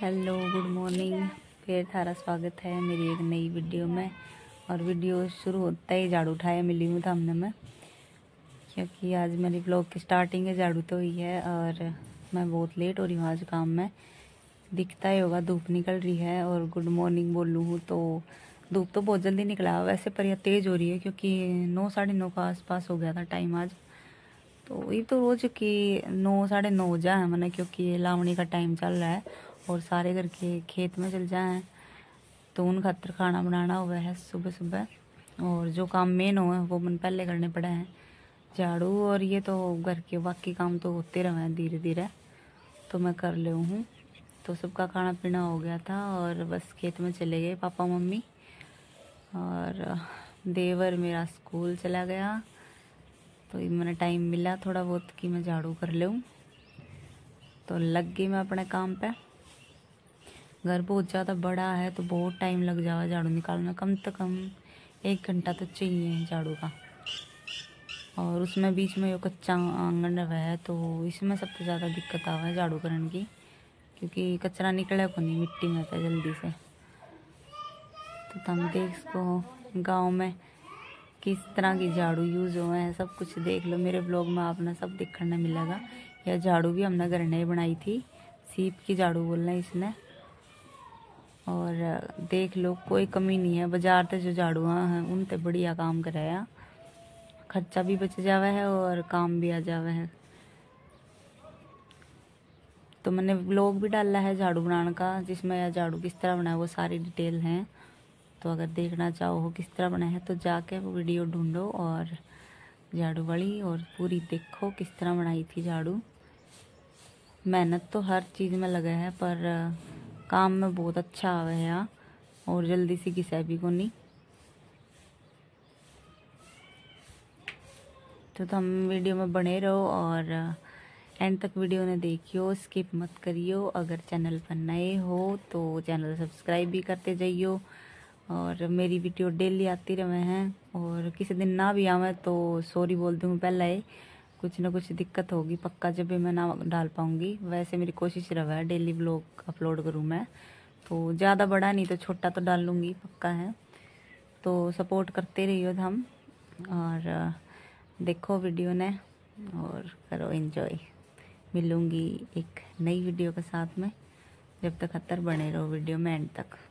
Hello good morning. फिर थारा स्वागत है मेरी एक नई वीडियो में। और वीडियो शुरू होता ही झाड़ू उठाया मिली हूँ सामने में, क्योंकि आज मेरी ब्लॉग की स्टार्टिंग है झाड़ू तो हुई है। और मैं बहुत लेट हो रही हूँ आज काम में, दिखता ही होगा धूप निकल रही है। और गुड मॉर्निंग बोलूँ हूँ तो धूप तो बहुत जल्दी निकला वैसे, पर यह तेज़ हो रही है क्योंकि 9 साढ़े 9 का आसपास हो गया था टाइम आज। तो ये तो रोज की 9 साढ़े 9 हो जाए मैंने, क्योंकि लावणी का टाइम चल रहा है और सारे घर के खेत में चल जाएँ तो उन खातर खाना बनाना हुआ है सुबह सुबह। और जो काम मेन हुए हैं वो मन पहले करने पड़े हैं, झाड़ू और ये। तो घर के बाकी काम तो होते रहे हैं धीरे धीरे, तो मैं कर ले हूँ। तो सबका खाना पीना हो गया था और बस खेत में चले गए पापा मम्मी। और देवर मेरा स्कूल चला गया, तो मैंने टाइम मिला थोड़ा बहुत कि मैं झाड़ू कर लूँ, तो लग गई मैं अपने काम पर। घर बहुत ज़्यादा बड़ा है तो बहुत टाइम लग जाएगा झाड़ू निकालने में, कम से कम 1 घंटा तो चाहिए झाड़ू का। और उसमें बीच में जो कच्चा आंगन रहा है तो इसमें सबसे ज़्यादा दिक्कत आवा है झाड़ू करने की, क्योंकि कचरा निकला को नहीं मिट्टी में था जल्दी से। तो तुम देख इसको गाँव में किस तरह की झाड़ू यूज़ हुए हैं सब कुछ देख लो, मेरे ब्लॉग में आपने सब देखने मिलेगा। यह झाड़ू भी हमने घर ने बनाई थी, सीप की झाड़ू बोलना इसने। और देख लो कोई कमी नहीं है, बाजार से जो झाड़ूआ हैं उन तो बढ़िया काम कराया, खर्चा भी बच जावा है और काम भी आ जावा है। तो मैंने ब्लॉग भी डाला है झाड़ू बनाने का, जिसमें यह झाड़ू किस तरह बना है वो सारी डिटेल हैं। तो अगर देखना चाहो किस तरह बना है तो जाके वो वीडियो ढूंढो और झाड़ू वाली, और पूरी देखो किस तरह बनाई थी झाड़ू। मेहनत तो हर चीज़ में लगा है, पर काम में बहुत अच्छा आवे है यहाँ, और जल्दी से घिसा भी को नहीं। तो तुम वीडियो में बने रहो और एंड तक वीडियो ने देखियो, स्किप मत करियो। अगर चैनल पर नए हो तो चैनल सब्सक्राइब भी करते जाइयो, और मेरी वीडियो डेली आती रहे हैं। और किसी दिन ना भी आवे तो सॉरी बोल दूँ पहले ही, कुछ ना कुछ दिक्कत होगी पक्का, जब भी मैं ना डाल पाऊँगी। वैसे मेरी कोशिश रहा है डेली ब्लॉग अपलोड करूँ मैं, तो ज़्यादा बड़ा नहीं तो छोटा तो डाल लूँगी पक्का है। तो सपोर्ट करते रहियो हम, और देखो वीडियो ने और करो एंजॉय। मिलूँगी एक नई वीडियो के साथ में, जब तक खतर बने रहो वीडियो में एंड तक।